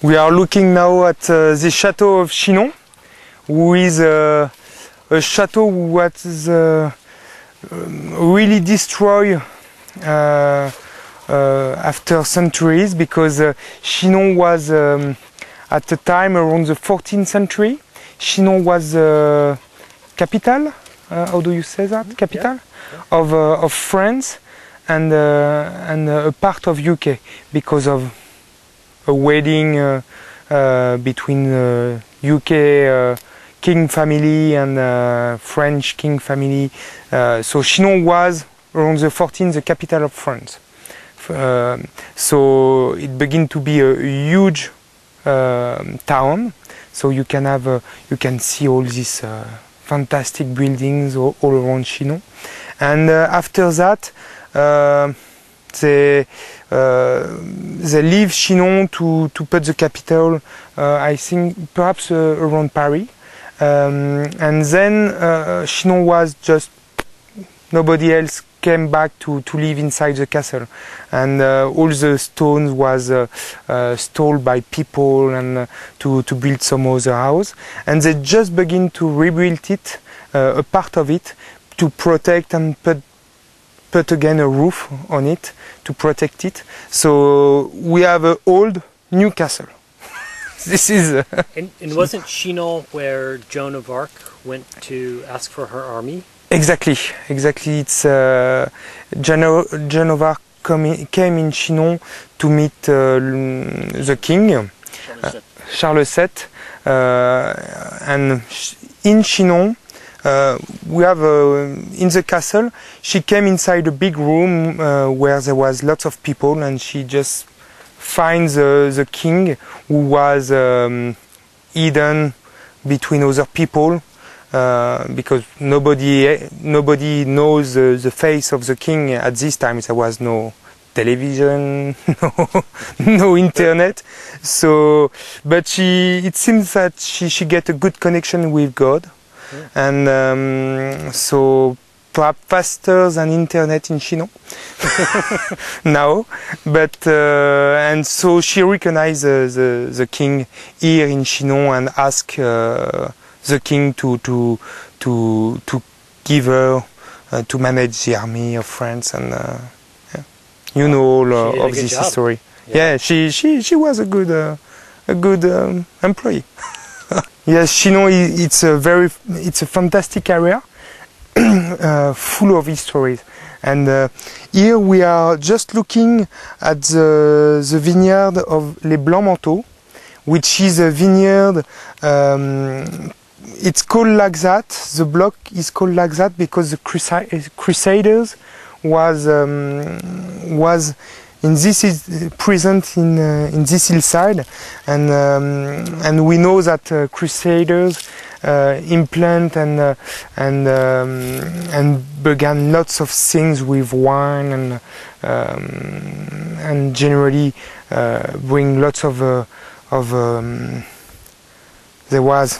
We are looking now at the Chateau of Chinon, who is a chateau that is, really destroyed after centuries, because Chinon was, at the time around the 14th century, Chinon was capital, how do you say that? Capital, yeah. Of France and a part of UK, because of a wedding between UK king family and French king family. So Chinon was around the 14th the capital of France. So it began to be a huge town. So you can have you can see all these fantastic buildings all around Chinon. And after that, they leave Chinon to put the capital, I think perhaps around Paris, and then Chinon was just, nobody else came back to live inside the castle, and all the stones was stolen by people and to build some other house, and they just begin to rebuild it, a part of it, to protect and put again a roof on it to protect it. So we have an old new castle. This is and wasn't Chinon where Joan of Arc went to ask for her army? Exactly. It's Joan of Arc came in Chinon to meet the king, Charles VII, and in Chinon we have in the castle, she came inside a big room where there was lots of people, and she just finds the king, who was hidden between other people, because nobody knows the face of the king at this time. There was no television, no internet. So, but it seems that she get a good connection with God. Yeah. And so perhaps faster than internet in Chinon now, but and so she recognized the king here in Chinon and asked the king to give her to manage the army of France, and yeah. You know all of this history. Yeah, she was a good employee. Yes, Chinon, it's a fantastic area, full of histories. And here we are just looking at the vineyard of Les Blancs Manteaux, which is a vineyard, it's called like that, the block is called like that because the Crusaders was in this is present in this hillside, and we know that Crusaders implant and began lots of things with wine and generally bring lots of there was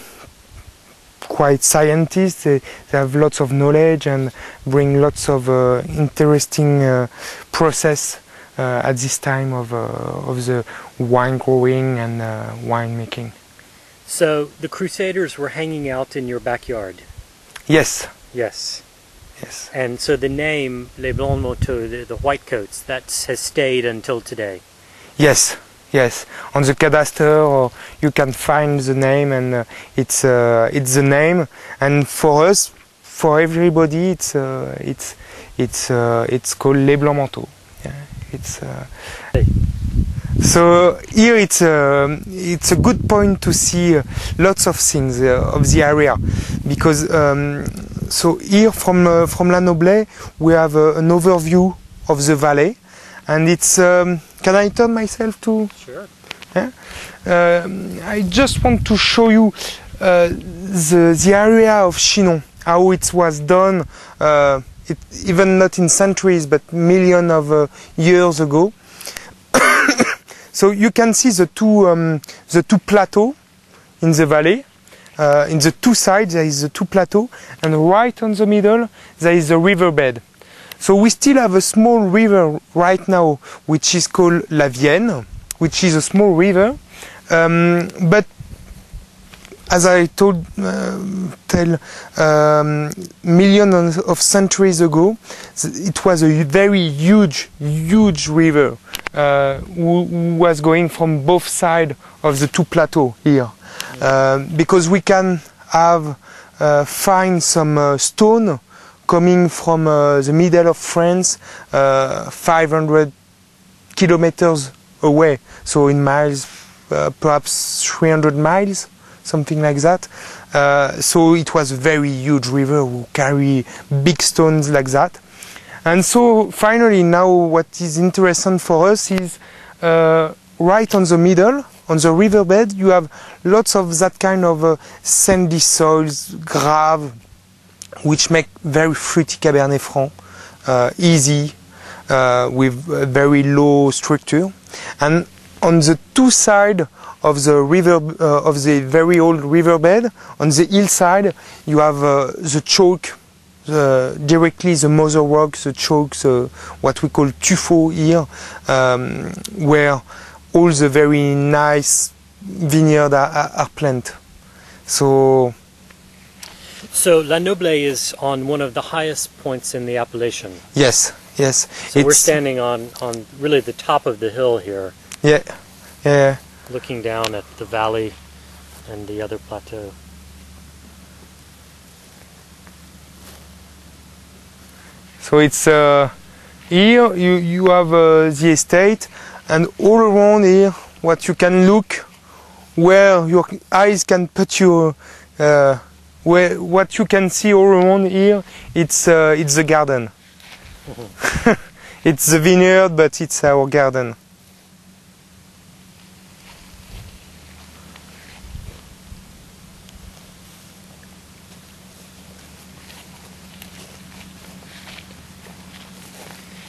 quite scientists. They have lots of knowledge and bring lots of interesting process. At this time of the wine growing and wine making. So the Crusaders were hanging out in your backyard? Yes. And so the name Les Blancs Manteaux, the white coats, that has stayed until today? Yes. On the cadastre you can find the name, and it's the name, and for us, for everybody, it's called Les Blancs Manteaux. So here it's a good point to see lots of things of the area, because so here from La Noblée we have an overview of the valley, and it's can I turn myself to? Sure. Yeah? I just want to show you the area of Chinon, how it was done. Even not in centuries, but millions of years ago. So you can see the two plateaux in the valley. In the two sides there is the two plateaux, and right on the middle there is the riverbed. So we still have a small river right now, which is called La Vienne, which is a small river But as I told millions of centuries ago, it was a very huge river who was going from both sides of the two plateaux here, because we can have find some stone coming from the middle of France, 500 kilometers away, so in miles, perhaps 300 miles. Something like that. So it was a very huge river who carry big stones like that. And so finally now what is interesting for us is right on the middle, on the riverbed, you have lots of that kind of sandy soils, grave, which make very fruity Cabernet Franc, easy, with a very low structure. And on the two sides of the river, of the very old riverbed, on the hillside, you have the chalk, directly the mother rock, the chalk, what we call tuffeau here, where all the very nice vineyards are planted. So La Noble is on one of the highest points in the appellation. Yes, yes. So we're standing on really the top of the hill here. Yeah, yeah. Looking down at the valley and the other plateau. So it's here you have the estate, and all around here what you can look, where your eyes can put your where what you can see all around here, it's the garden. It's the vineyard, but it's our garden.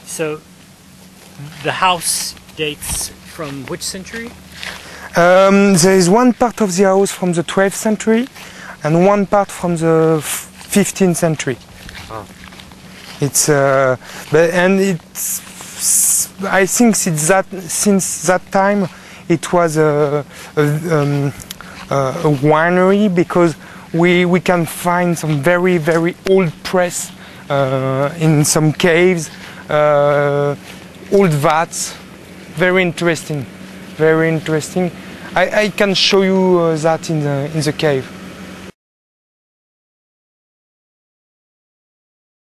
So, the house dates from which century? There is one part of the house from the 12th century and one part from the 15th century. Oh. It's I think since that time it was a winery, because we can find some very old press in some caves. Old vats, very interesting. I can show you that in the cave.